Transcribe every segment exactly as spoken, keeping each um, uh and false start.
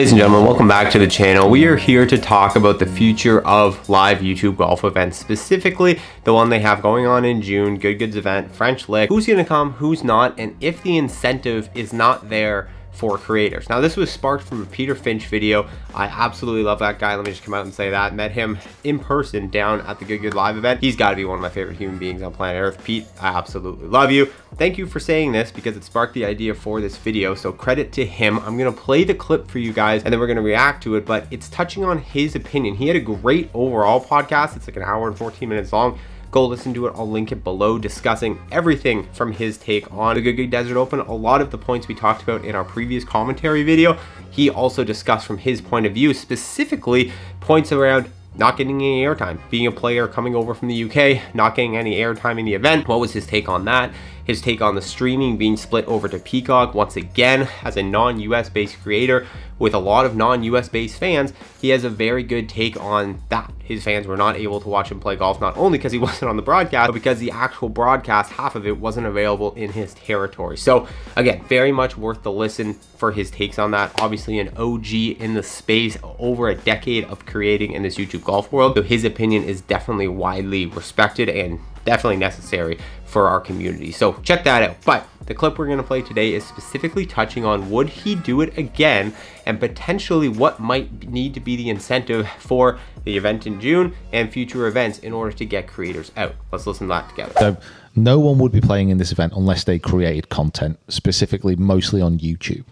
Ladies and gentlemen, welcome back to the channel. We are here to talk about the future of live YouTube golf events, specifically the one they have going on in June, Good Good's event, French Lick. Who's gonna come, who's not, and if the incentive is not there for creators. Now this was sparked from a Peter Finch video. I absolutely love that guy. Let me just come out and say that. Met him in person down at the Good Good Live event. He's gotta be one of my favorite human beings on planet Earth. Pete, I absolutely love you. Thank you for saying this because it sparked the idea for this video. So credit to him. I'm gonna play the clip for you guys and then we're gonna react to it, but it's touching on his opinion. He had a great overall podcast. It's like an hour and fourteen minutes long. Go listen to it, I'll link it below, discussing everything from his take on the Goodyear Desert Open. A lot of the points we talked about in our previous commentary video, he also discussed from his point of view, specifically points around not getting any airtime, being a player coming over from the U K, not getting any airtime in the event. What was his take on that? His take on the streaming being split over to Peacock. Once again, as a non-U S based creator with a lot of non-U S based fans, he has a very good take on that. His fans were not able to watch him play golf, not only because he wasn't on the broadcast, but because the actual broadcast, half of it wasn't available in his territory. So again, very much worth the listen for his takes on that. Obviously an O G in the space, over a decade of creating in this YouTube golf world. So his opinion is definitely widely respected and definitely necessary for our community. So check that out. But the clip we're gonna play today is specifically touching on would he do it again and potentially what might need to be the incentive for the event in June and future events in order to get creators out. Let's listen to that together. So no one would be playing in this event unless they created content, specifically mostly on YouTube.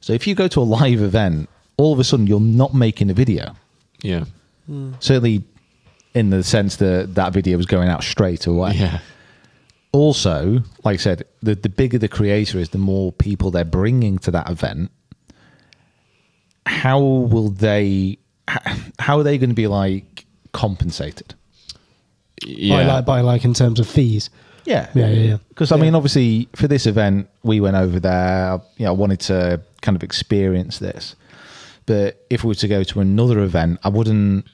So if you go to a live event, all of a sudden you're not making a video. Yeah. Mm. Certainly in the sense that that video was going out straight away. Yeah. Also, like I said, the, the bigger the creator is, the more people they're bringing to that event. How will they, how are they going to be like compensated? Yeah. By like, by like in terms of fees. Yeah. Yeah. Yeah. Because yeah. I mean, obviously for this event, we went over there, you know, I wanted to kind of experience this, but if we were to go to another event, I wouldn't,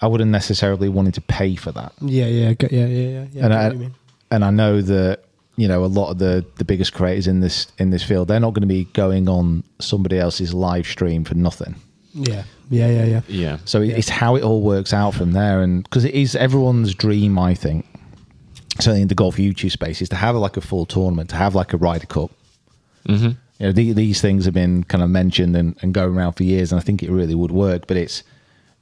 I wouldn't necessarily wanted to pay for that. Yeah, yeah, yeah, yeah, yeah. yeah and I, I and I know that you know a lot of the the biggest creators in this in this field, they're not going to be going on somebody else's live stream for nothing. Yeah, yeah, yeah, yeah. Yeah. So it, yeah. it's how it all works out from there, and because it is everyone's dream, I think, certainly in the golf YouTube space, is to have like a full tournament, to have like a Ryder Cup. Mm-hmm. You know, the, these things have been kind of mentioned and, and going around for years, and I think it really would work, but it's.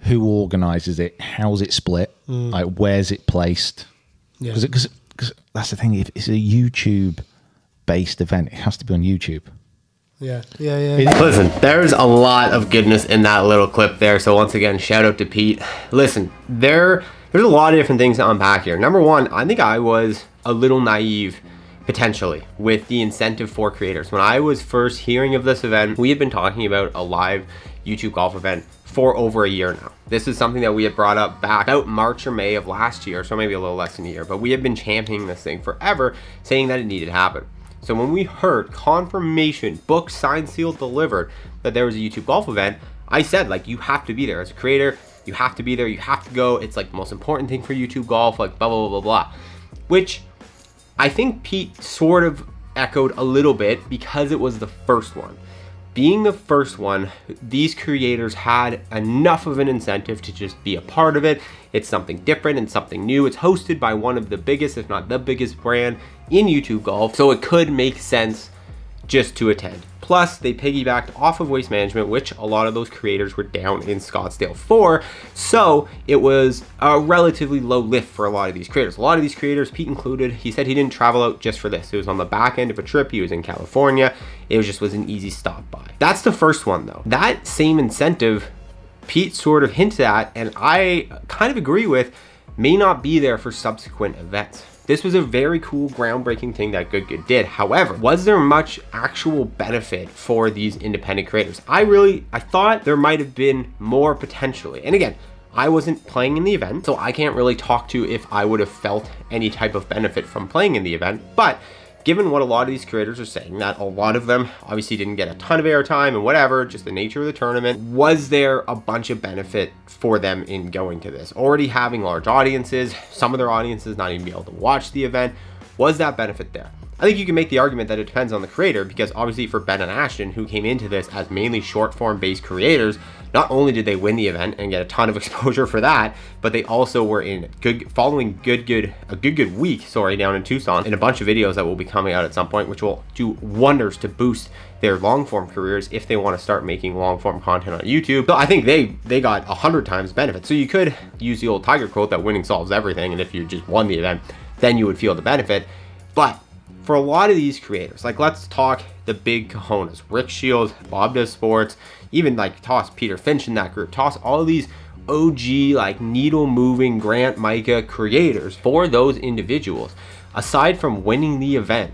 Who organises it? How's it split? Mm. Like, where's it placed? Because yeah. that's the thing. If it's a YouTube-based event, it has to be on YouTube. Yeah, yeah, yeah. yeah. Listen, there's a lot of goodness in that little clip there. So once again, shout out to Pete. Listen, there, there's a lot of different things to unpack here. Number one, I think I was a little naive potentially with the incentive for creators. When I was first hearing of this event, we had been talking about a live YouTube golf event for over a year now. This is something that we had brought up back out March or May of last year, so maybe a little less than a year, but we had been championing this thing forever, saying that it needed to happen. So when we heard confirmation, book, signed, sealed, delivered, that there was a YouTube golf event, I said, like, you have to be there as a creator, you have to be there, you have to go, it's like the most important thing for YouTube golf, like blah, blah, blah, blah, blah. Which I think Pete sort of echoed a little bit because it was the first one. Being the first one, these creators had enough of an incentive to just be a part of it. It's something different and something new. It's hosted by one of the biggest, if not the biggest brand in YouTube golf. So it could make sense just to attend. Plus, they piggybacked off of Waste Management, which a lot of those creators were down in Scottsdale for. So it was a relatively low lift for a lot of these creators. A lot of these creators, Pete included, he said he didn't travel out just for this. It was on the back end of a trip. He was in California. It was just was an easy stop by. That's the first one though. That same incentive, Pete sort of hinted at, and I kind of agree with, may not be there for subsequent events. This was a very cool, groundbreaking thing that Good Good did. However, was there much actual benefit for these independent creators? I really, I thought there might have been more potentially. And again, I wasn't playing in the event, so I can't really talk to if I would have felt any type of benefit from playing in the event. But given what a lot of these creators are saying, that a lot of them obviously didn't get a ton of airtime and whatever, just the nature of the tournament, was there a bunch of benefit for them in going to this? Already having large audiences, some of their audiences not even be able to watch the event, was that benefit there? I think you can make the argument that it depends on the creator, because obviously for Ben and Ashton, who came into this as mainly short form based creators, not only did they win the event and get a ton of exposure for that, but they also were in good following good good a good good week, sorry, down in Tucson, in a bunch of videos that will be coming out at some point, which will do wonders to boost their long form careers if they want to start making long form content on YouTube. So I think they they got a hundred times benefit. So you could use the old Tiger quote that winning solves everything, and if you just won the event, then you would feel the benefit. But for a lot of these creators, like let's talk the big cojones, Rick Shields, Bob Does Sports, even like toss Peter Finch in that group, toss all of these O G like needle moving Grant Micah creators. For those individuals, aside from winning the event,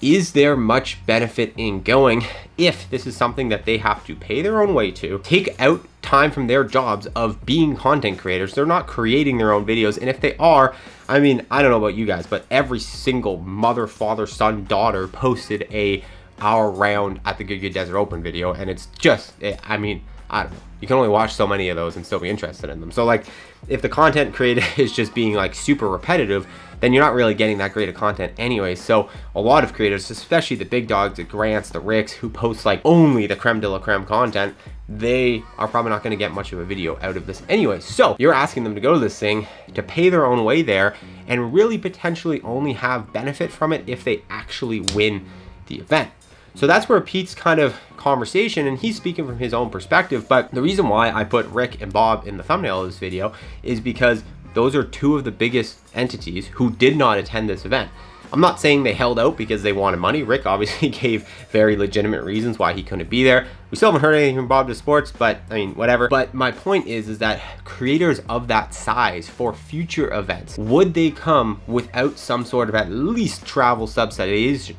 is there much benefit in going if this is something that they have to pay their own way to, take out time from their jobs of being content creators? They're not creating their own videos. And if they are, I mean, I don't know about you guys, but every single mother, father, son, daughter posted a hour round at the Goodyear Desert Open video. And it's just, I mean, I don't know. You can only watch so many of those and still be interested in them. So like, if the content created is just being like super repetitive, then you're not really getting that great of content anyway. So a lot of creators, especially the big dogs, the Grants, the Ricks, who post like only the creme de la creme content, they are probably not gonna get much of a video out of this anyway. So you're asking them to go to this thing, to pay their own way there, and really potentially only have benefit from it if they actually win the event. So that's where Pete's kind of conversation, and he's speaking from his own perspective, but the reason why I put Rick and Bob in the thumbnail of this video is because those are two of the biggest entities who did not attend this event. I'm not saying they held out because they wanted money. Rick obviously gave very legitimate reasons why he couldn't be there. We still haven't heard anything from Bob Does Sports, but I mean, whatever. But my point is, is that creators of that size for future events, would they come without some sort of at least travel subsidization,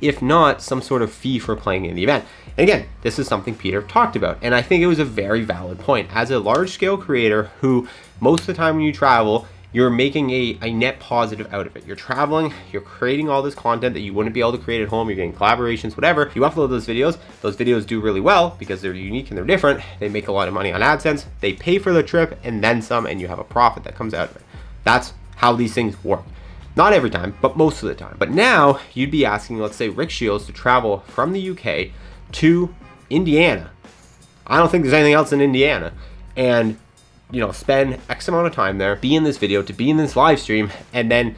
if not some sort of fee for playing in the event? And again, this is something Peter talked about, and I think it was a very valid point. As a large scale creator who most of the time when you travel, you're making a, a net positive out of it. You're traveling, you're creating all this content that you wouldn't be able to create at home, you're getting collaborations, whatever. You upload those videos, those videos do really well because they're unique and they're different. They make a lot of money on AdSense, they pay for the trip and then some, and you have a profit that comes out of it. That's how these things work. Not every time, but most of the time. But now you'd be asking, let's say Rick Shields to travel from the U K to Indiana. I don't think there's anything else in Indiana. And you know, spend X amount of time there, be in this video, to be in this live stream, and then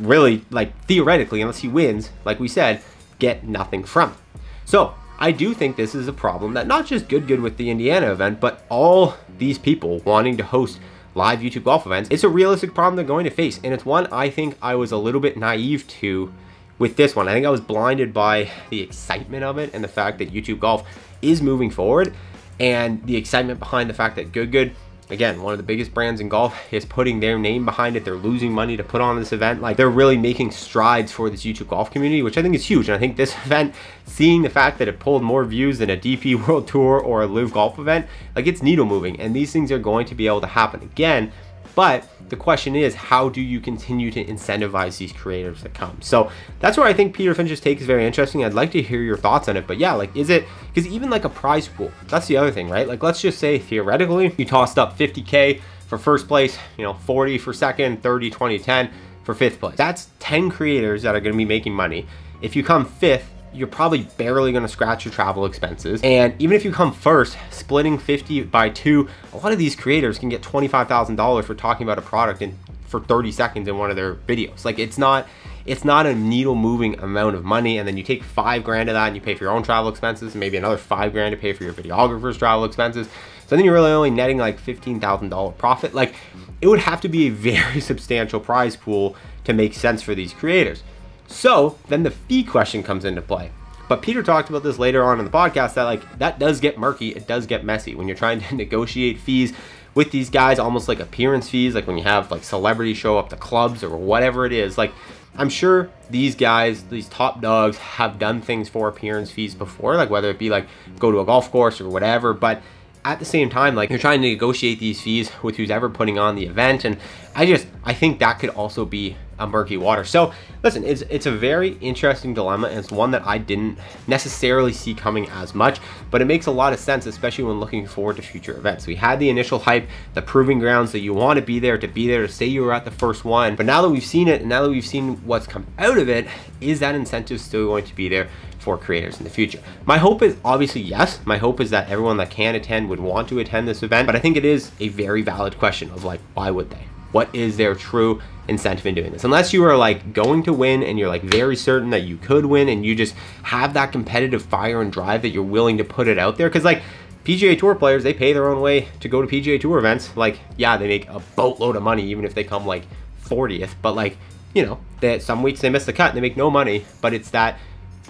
really, like theoretically, unless he wins, like we said, get nothing from it. So I do think this is a problem that not just Good Good with the Indiana event, but all these people wanting to host live YouTube golf events. It's a realistic problem they're going to face. And it's one I think I was a little bit naive to with this one. I think I was blinded by the excitement of it and the fact that YouTube golf is moving forward, and the excitement behind the fact that Good Good, again, one of the biggest brands in golf, is putting their name behind it. They're losing money to put on this event. Like, they're really making strides for this YouTube golf community, which I think is huge. And I think this event, seeing the fact that it pulled more views than a D P World Tour or a Live Golf event, like, it's needle moving. And these things are going to be able to happen again. But the question is, how do you continue to incentivize these creators that come? So that's where I think Peter Finch's take is very interesting. I'd like to hear your thoughts on it. But yeah, like, is it, because even like a prize pool, that's the other thing, right? Like, let's just say theoretically, you tossed up fifty K for first place, you know, forty for second, thirty, twenty, ten for fifth place. That's ten creators that are going to be making money. If you come fifth, you're probably barely gonna scratch your travel expenses. And even if you come first, splitting fifty by two, a lot of these creators can get twenty-five thousand dollars for talking about a product in, for thirty seconds in one of their videos. Like, it's not, it's not a needle moving amount of money. And then you take five grand of that and you pay for your own travel expenses, and maybe another five grand to pay for your videographer's travel expenses. So then you're really only netting like fifteen thousand dollars profit. Like, it would have to be a very substantial prize pool to make sense for these creators. So then the fee question comes into play. But Peter talked about this later on in the podcast that like, that does get murky. It does get messy when you're trying to negotiate fees with these guys, almost like appearance fees. Like when you have like celebrities show up to clubs or whatever it is, like I'm sure these guys, these top dogs have done things for appearance fees before, like whether it be like go to a golf course or whatever. But at the same time, like you're trying to negotiate these fees with who's ever putting on the event. And I just, I think that could also be a murky water. So listen, it's, it's a very interesting dilemma, and it's one that I didn't necessarily see coming as much, but it makes a lot of sense, especially when looking forward to future events. We had the initial hype, the proving grounds that you want to be there, to be there, to say you were at the first one. But now that we've seen it, and now that we've seen what's come out of it, is that incentive still going to be there for creators in the future? My hope is obviously yes. My hope is that everyone that can attend would want to attend this event, but I think it is a very valid question of like, why would they? What is their true incentive in doing this? Unless you are like going to win and you're like very certain that you could win and you just have that competitive fire and drive that you're willing to put it out there. Cause like P G A Tour players, they pay their own way to go to P G A Tour events. Like, yeah, they make a boatload of money even if they come like fortieth, but like, you know, that some weeks they miss the cut and they make no money, but it's that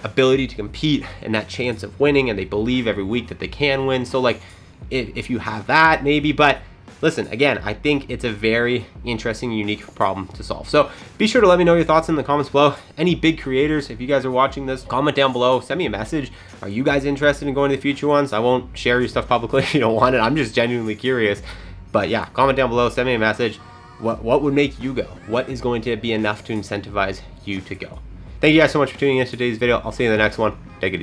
ability to compete and that chance of winning, and they believe every week that they can win. So like if, if you have that, maybe, but listen, again, I think it's a very interesting, unique problem to solve. So be sure to let me know your thoughts in the comments below. Any big creators, if you guys are watching this, comment down below, send me a message. Are you guys interested in going to the future ones? I won't share your stuff publicly if you don't want it. I'm just genuinely curious. But yeah, comment down below, send me a message. What, what would make you go? What is going to be enough to incentivize you to go? Thank you guys so much for tuning in to today's video. I'll see you in the next one. Take it easy.